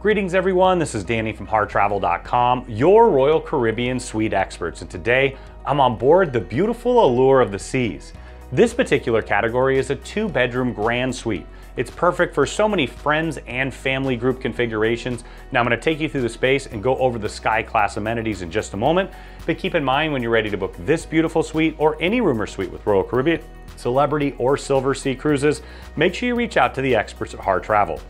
Greetings everyone, this is Danny from HarrTravel.com, your Royal Caribbean suite experts, and today I'm on board the beautiful Allure of the Seas. This particular category is a 2-bedroom grand suite. It's perfect for so many friends and family group configurations. Now I'm going to take you through the space and go over the Sky Class amenities in just a moment, but keep in mind when you're ready to book this beautiful suite or any room or suite with Royal Caribbean, Celebrity, or Silver Sea Cruises, make sure you reach out to the experts at Har Travel.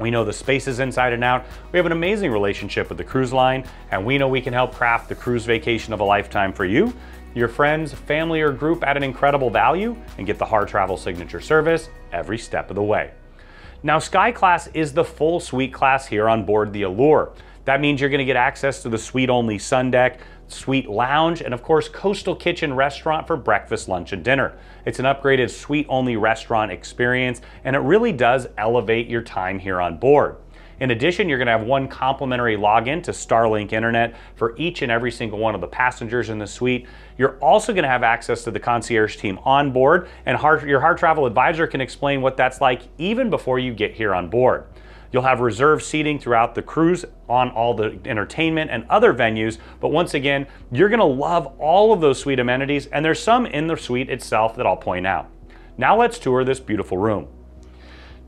We know the spaces inside and out, we have an amazing relationship with the cruise line, and we know we can help craft the cruise vacation of a lifetime for you, your friends, family, or group at an incredible value, and get the Har Travel signature service every step of the way. Now, Sky Class is the full suite class here on board the Allure. That means you're going to get access to the suite-only sun deck, suite lounge, and of course, coastal kitchen restaurant for breakfast, lunch, and dinner. It's an upgraded suite-only restaurant experience, and it really does elevate your time here on board. In addition, you're going to have one complimentary login to Starlink internet for each and every single one of the passengers in the suite. You're also going to have access to the concierge team on board, and your Har Travel advisor can explain what that's like even before you get here on board. You'll have reserved seating throughout the cruise on all the entertainment and other venues, but once again, you're going to love all of those suite amenities, and there's some in the suite itself that I'll point out. Now let's tour this beautiful room.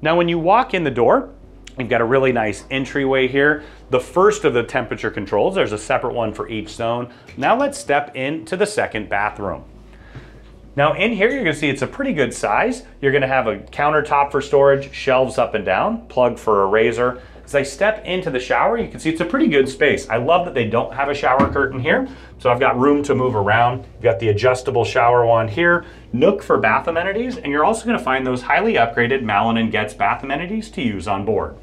Now when you walk in the door, you've got a really nice entryway here. The first of the temperature controls, there's a separate one for each zone. Now let's step into the second bathroom. Now in here, you're gonna see it's a pretty good size. You're gonna have a countertop for storage, shelves up and down, plug for a razor. As I step into the shower, you can see it's a pretty good space. I love that they don't have a shower curtain here, so I've got room to move around. You've got the adjustable shower wand here, nook for bath amenities, and you're also gonna find those highly upgraded Malin and Getz bath amenities to use on board.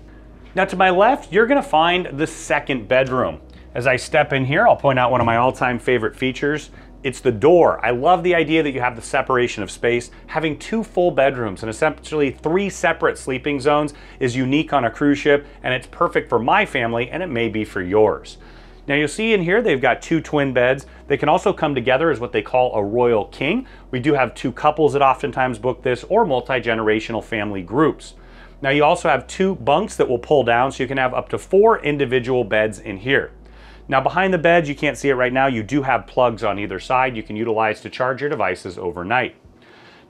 Now to my left, you're gonna find the second bedroom. As I step in here, I'll point out one of my all-time favorite features. It's the door. I love the idea that you have the separation of space. Having two full bedrooms and essentially three separate sleeping zones is unique on a cruise ship, and it's perfect for my family, and it may be for yours. Now you'll see in here they've got two twin beds. They can also come together as what they call a Royal King. We do have two couples that oftentimes book this, or multi-generational family groups. Now you also have two bunks that will pull down, so you can have up to 4 individual beds in here. Now behind the beds, you can't see it right now, you do have plugs on either side you can utilize to charge your devices overnight.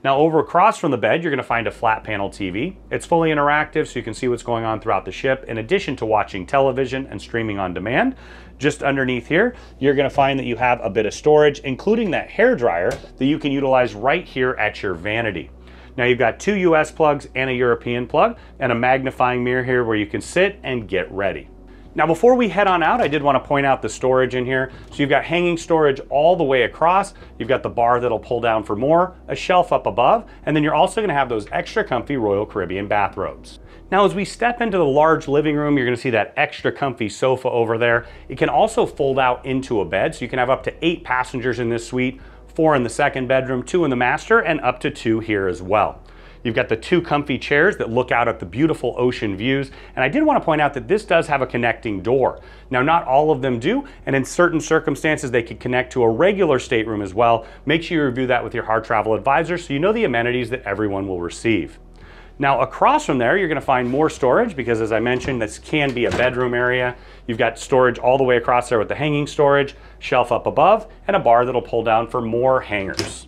Now over across from the bed, you're going to find a flat panel TV. It's fully interactive, so you can see what's going on throughout the ship in addition to watching television and streaming on demand. Just underneath here, you're going to find that you have a bit of storage, including that hairdryer that you can utilize right here at your vanity. Now you've got 2 US plugs and a European plug, and a magnifying mirror here where you can sit and get ready. Now before we head on out, I did want to point out the storage in here. So you've got hanging storage all the way across, you've got the bar that'll pull down for more, a shelf up above, and then you're also going to have those extra comfy Royal Caribbean bathrobes. Now as we step into the large living room, you're going to see that extra comfy sofa over there. It can also fold out into a bed, so you can have up to 8 passengers in this suite, 4 in the second bedroom, 2 in the master, and up to 2 here as well. You've got the 2 comfy chairs that look out at the beautiful ocean views, and I did want to point out that this does have a connecting door. Now not all of them do, and in certain circumstances they could connect to a regular stateroom as well. Make sure you review that with your Har Travel advisor so you know the amenities that everyone will receive. Now across from there, you're going to find more storage because, as I mentioned, this can be a bedroom area. You've got storage all the way across there with the hanging storage, shelf up above, and a bar that'll pull down for more hangers.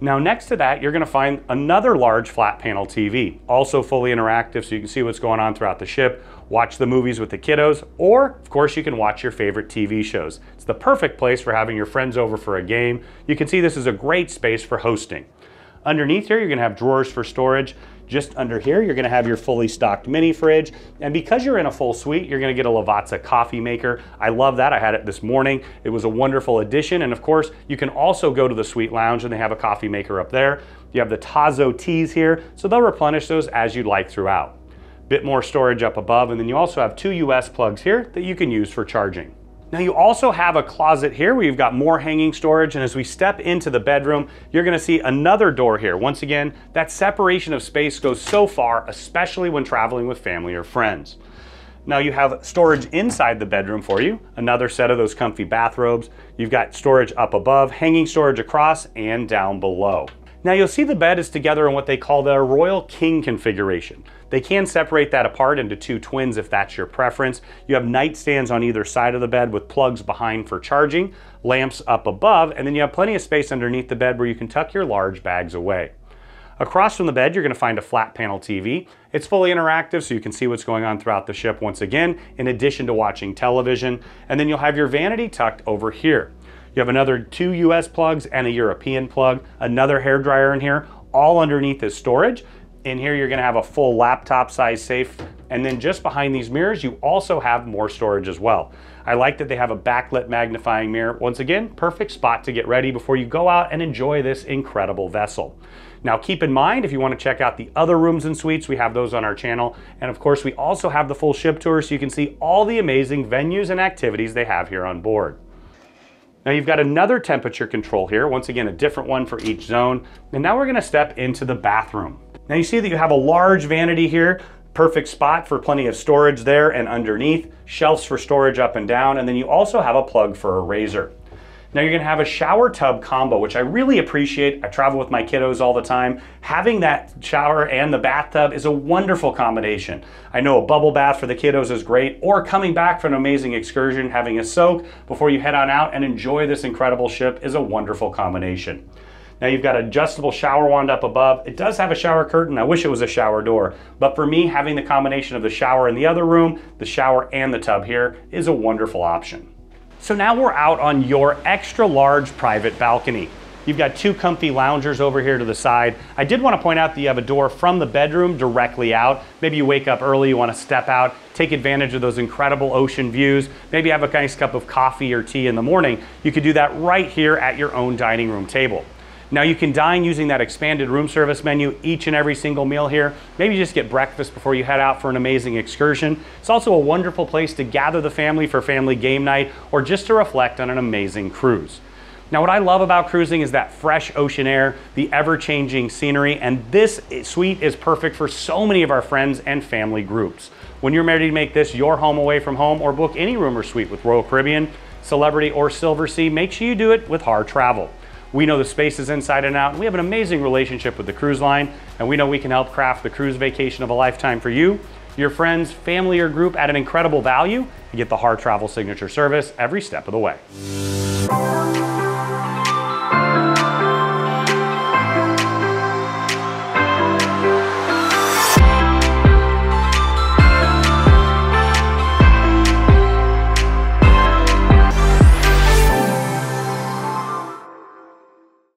Now next to that, you're going to find another large flat panel TV, also fully interactive, so you can see what's going on throughout the ship, watch the movies with the kiddos, or of course you can watch your favorite TV shows. It's the perfect place for having your friends over for a game. You can see this is a great space for hosting. Underneath here, you're going to have drawers for storage. Just under here, you're going to have your fully stocked mini fridge. And because you're in a full suite, you're going to get a Lavazza coffee maker. I love that. I had it this morning. It was a wonderful addition. And of course, you can also go to the suite lounge and they have a coffee maker up there. You have the Tazo teas here, so they'll replenish those as you'd like throughout. Bit more storage up above. And then you also have 2 US plugs here that you can use for charging. Now you also have a closet here where you've got more hanging storage, and as we step into the bedroom, you're going to see another door here. Once again, that separation of space goes so far, especially when traveling with family or friends. Now you have storage inside the bedroom for you, another set of those comfy bathrobes. You've got storage up above, hanging storage across and down below. Now you'll see the bed is together in what they call the Royal King configuration. They can separate that apart into two twins if that's your preference. You have nightstands on either side of the bed with plugs behind for charging, lamps up above, and then you have plenty of space underneath the bed where you can tuck your large bags away. Across from the bed, you're going to find a flat panel TV. It's fully interactive, so you can see what's going on throughout the ship once again, in addition to watching television. And then you'll have your vanity tucked over here. You have another two US plugs and a European plug, another hairdryer in here, all underneath is storage. In here, you're going to have a full laptop size safe. And then just behind these mirrors, you also have more storage as well. I like that they have a backlit magnifying mirror. Once again, perfect spot to get ready before you go out and enjoy this incredible vessel. Now keep in mind, if you want to check out the other rooms and suites, we have those on our channel. And of course, we also have the full ship tour so you can see all the amazing venues and activities they have here on board. Now you've got another temperature control here. Once again, a different one for each zone. And now we're going to step into the bathroom. Now you see that you have a large vanity here. Perfect spot for plenty of storage there and underneath, shelves for storage up and down, and then you also have a plug for a razor. Now you're gonna have a shower tub combo, which I really appreciate. I travel with my kiddos all the time. Having that shower and the bathtub is a wonderful combination. I know a bubble bath for the kiddos is great, or coming back from an amazing excursion, having a soak before you head on out and enjoy this incredible ship is a wonderful combination. Now you've got an adjustable shower wand up above. It does have a shower curtain. I wish it was a shower door, but for me, having the combination of the shower in the other room, the shower and the tub here is a wonderful option. So now we're out on your extra large private balcony. You've got two comfy loungers over here to the side. I did want to point out that you have a door from the bedroom directly out. Maybe you wake up early, you want to step out, take advantage of those incredible ocean views, maybe have a nice cup of coffee or tea in the morning. You could do that right here at your own dining room table. Now you can dine using that expanded room service menu each and every single meal here. Maybe just get breakfast before you head out for an amazing excursion. It's also a wonderful place to gather the family for family game night or just to reflect on an amazing cruise. Now what I love about cruising is that fresh ocean air, the ever-changing scenery, and this suite is perfect for so many of our friends and family groups. When you're ready to make this your home away from home or book any room or suite with Royal Caribbean, Celebrity, or Silver Sea, make sure you do it with Har Travel. We know the spaces inside and out. We have an amazing relationship with the cruise line, and we know we can help craft the cruise vacation of a lifetime for you, your friends, family, or group at an incredible value. You get the Har Travel signature service every step of the way.